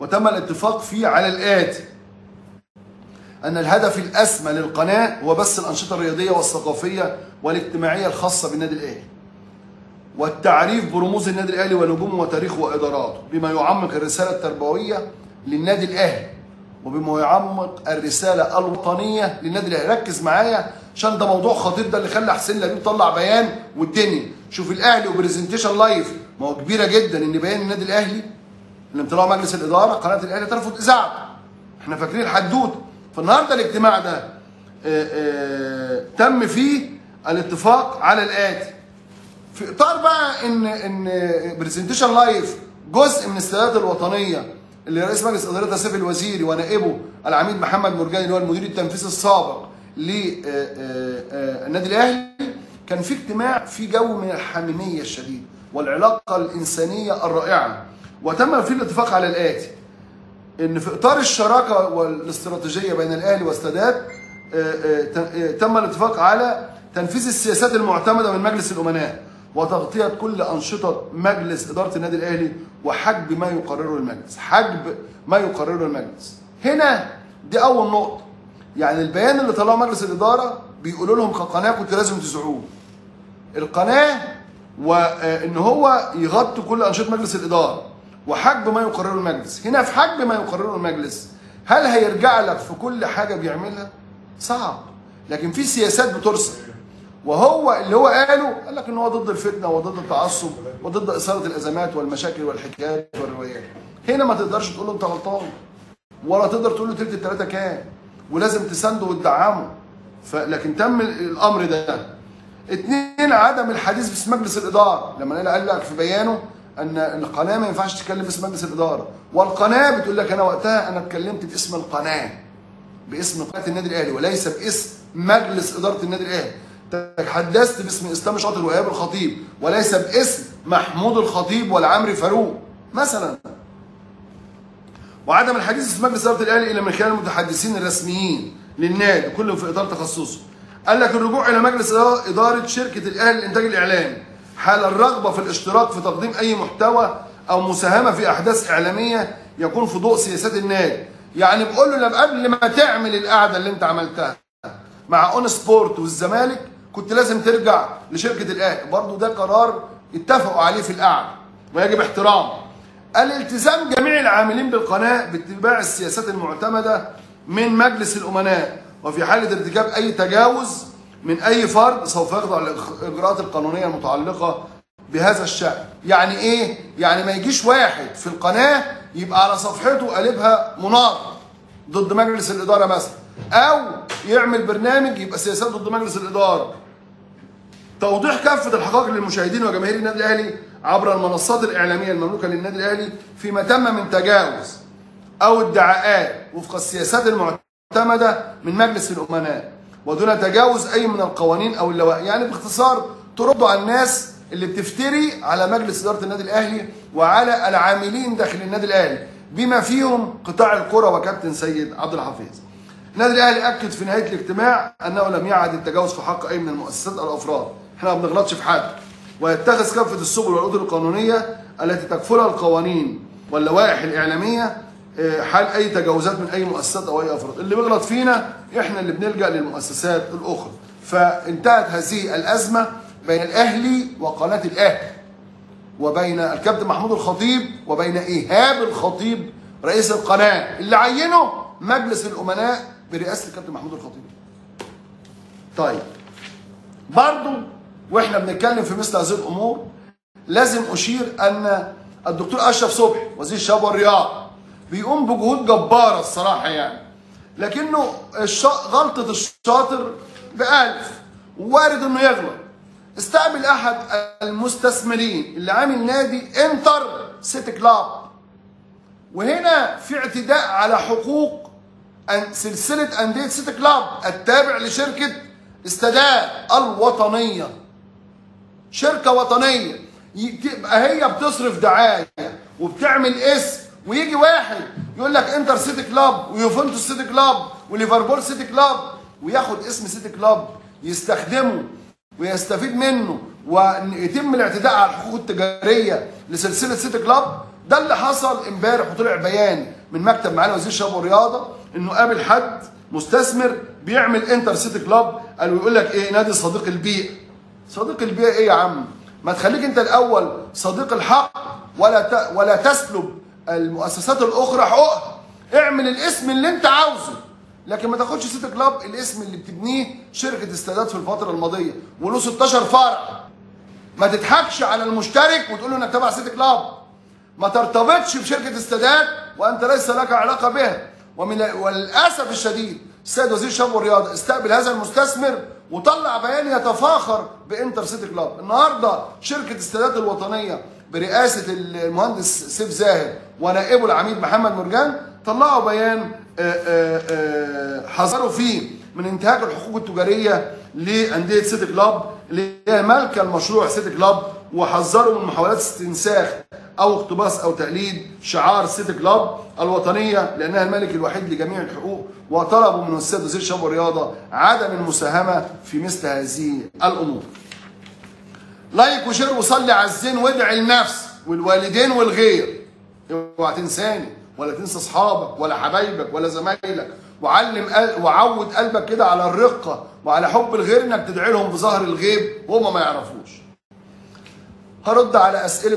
وتم الاتفاق فيه على الآتي: أن الهدف الأسمى للقناة هو بث الأنشطة الرياضية والثقافية والاجتماعية الخاصة بالنادي الأهلي، والتعريف برموز النادي الأهلي ونجومه وتاريخه وإداراته، بما يعمق الرسالة التربوية للنادي الأهلي، وبما يعمق الرسالة الوطنية للنادي الأهلي. ركز معايا عشان ده موضوع خطير، ده اللي خلى حسين لبيب طلع بيان والدنيا. شوف الأهلي وبرزنتيشن لايف، ما هو كبيرة جدا إن بيان النادي الأهلي اللي طلعوا مجلس الإدارة قناة الأهلي ترفض إذاعته. احنا فاكرين الحدود. فالنهارده الاجتماع ده تم فيه الاتفاق على الآتي، في إطار بقى إن برزنتيشن لايف جزء من السيادات الوطنية اللي رئيس مجلس إدارتها السيف الوزيري ونائبه العميد محمد مرجاني اللي هو المدير التنفيذي السابق للنادي الأهلي. كان في اجتماع في جو من الحميمية الشديدة والعلاقة الإنسانية الرائعة، وتم فيه الاتفاق على الآتي: إن في إطار الشراكة والاستراتيجية بين الأهلي والسادات تم الاتفاق على تنفيذ السياسات المعتمدة من مجلس الأمناء وتغطية كل أنشطة مجلس إدارة النادي الأهلي وحجب ما يقرره المجلس. هنا دي أول نقطة. يعني البيان اللي طلعه مجلس الإدارة بيقولوا لهم كقناة كنتوا لازم تذيعوه القناة، وإن هو يغطي كل أنشطة مجلس الإدارة وحجب ما يقرره المجلس. هنا في حجب ما يقرره المجلس، هل هيرجع لك في كل حاجة بيعملها؟ صعب. لكن في سياسات بترسل، وهو اللي هو قاله قال لك ان هو ضد الفتنه وضد التعصب وضد اثاره الازمات والمشاكل والحكايات والروايات. هنا ما تقدرش تقول له انت غلطان، ولا تقدر تقول له تلت الثلاثه كام، ولازم تسنده وتدعمه. لكن تم الامر ده. اثنين، عدم الحديث باسم مجلس الاداره. لما انا قال لك في بيانه ان القناه ما ينفعش تتكلم باسم مجلس الاداره، والقناه بتقول لك انا وقتها انا اتكلمت باسم القناه، باسم قناه النادي الاهلي وليس باسم مجلس اداره النادي الاهلي. تحدثت باسم إسلام شاطر وإياب الخطيب وليس باسم محمود الخطيب والعمري فاروق مثلا. وعدم الحديث باسم مجلس إدارة الأهلي إلا من خلال المتحدثين الرسميين للنادي كلهم في إطار تخصصه. قال لك الرجوع إلى مجلس إدارة شركة الأهلي للإنتاج الإعلامي حال الرغبة في الاشتراك في تقديم أي محتوى أو مساهمة في أحداث إعلامية يكون في ضوء سياسات النادي. يعني بقول له لا، قبل ما تعمل القعدة اللي أنت عملتها مع أون سبورت والزمالك كنت لازم ترجع لشركة الأهلي. برضه ده قرار اتفقوا عليه في القعدة ويجب احترامه. الالتزام جميع العاملين بالقناة باتباع السياسات المعتمدة من مجلس الأمناء، وفي حالة ارتكاب أي تجاوز من أي فرد سوف يخضع للإجراءات القانونية المتعلقة بهذا الشأن. يعني إيه؟ يعني ما يجيش واحد في القناة يبقى على صفحته قالبها مناط ضد مجلس الإدارة مثلا، أو يعمل برنامج يبقى سياسات ضد مجلس الإدارة. توضيح كافة الحقائق للمشاهدين وجماهير النادي الأهلي عبر المنصات الإعلامية المملوكة للنادي الأهلي فيما تم من تجاوز أو ادعاءات وفق السياسات المعتمدة من مجلس الأمناء، ودون تجاوز أي من القوانين أو اللوائح. يعني باختصار تردوا على الناس اللي بتفتري على مجلس إدارة النادي الأهلي وعلى العاملين داخل النادي الأهلي بما فيهم قطاع الكرة وكابتن سيد عبد الحفيظ. النادي الأهلي أكد في نهاية الاجتماع أنه لم يعد التجاوز في حق أي من المؤسسات أو الأفراد. احنا ما بنغلطش في حد، ويتخذ كافه السبل والاطر القانونيه التي تكفلها القوانين واللوائح الاعلاميه حال اي تجاوزات من اي مؤسسات او اي افراد. اللي بيغلط فينا احنا اللي بنلجا للمؤسسات الاخرى. فانتهت هذه الازمه بين الاهلي وقناه الاهلي، وبين الكابتن محمود الخطيب، وبين ايهاب الخطيب رئيس القناه اللي عينه مجلس الامناء برئاسه الكابتن محمود الخطيب. طيب برضه واحنا بنتكلم في مثل هذه الامور لازم اشير ان الدكتور اشرف صبحي وزير الشباب والرياضه بيقوم بجهود جباره الصراحه، يعني لكنه غلطه الشاطر بألف، وارد انه يغلط. استقبل احد المستثمرين اللي عامل نادي انتر سيتي كلوب، وهنا في اعتداء على حقوق سلسله انديه سيتي كلوب التابع لشركه استداد الوطنيه، شركة وطنية تبقى هي بتصرف دعاية وبتعمل اسم، ويجي واحد يقول لك انتر سيتي كلوب ويوفنتوس سيتي كلوب وليفربول سيتي كلوب، وياخد اسم سيتي كلوب يستخدمه ويستفيد منه، ويتم الاعتداء على الحقوق التجارية لسلسلة سيتي كلوب. ده اللي حصل امبارح. وطلع بيان من مكتب معالي وزير الشباب والرياضه انه قابل حد مستثمر بيعمل انتر سيتي كلوب، قال ويقول لك ايه نادي صديق البيئه. صديق البيئه ايه يا عم؟ ما تخليك انت الاول صديق الحق ولا تسلب المؤسسات الاخرى حقوقها. اعمل الاسم اللي انت عاوزه، لكن ما تاخدش سيتي كلوب الاسم اللي بتبنيه شركه استادات في الفتره الماضيه وله 16 فرع. ما تضحكش على المشترك وتقول له انك تبع سيتي كلوب. ما ترتبطش بشركه استادات وانت ليس لك علاقه بها. وللاسف الشديد السيد وزير الشباب والرياضه استقبل هذا المستثمر وطلع بيان يتفاخر بانتر سيتي كلوب. النهارده شركه استادات الوطنيه برئاسه المهندس سيف زاهر ونائبه العميد محمد مرجاني طلعوا بيان حذروا فيه من انتهاك الحقوق التجاريه لانديه سيتي كلوب اللي هي مالكه المشروع سيتي كلوب، وحذروا من محاولات استنساخ او اقتباس او تقليد شعار سيتي كلوب الوطنيه لانها المالك الوحيد لجميع الحقوق، وطلبوا من السيد وزير الشباب والرياضه عدم المساهمه في مثل هذه الامور. لايك وشير وصلي على الزين وادعي النفس والوالدين والغير. اوعى تنساني ولا تنسى اصحابك ولا حبايبك ولا زمايلك، وعود قلبك كده على الرقه وعلى حب الغير انك تدعي لهم بظهر الغيب وهم ما يعرفوش. هرد على اسئله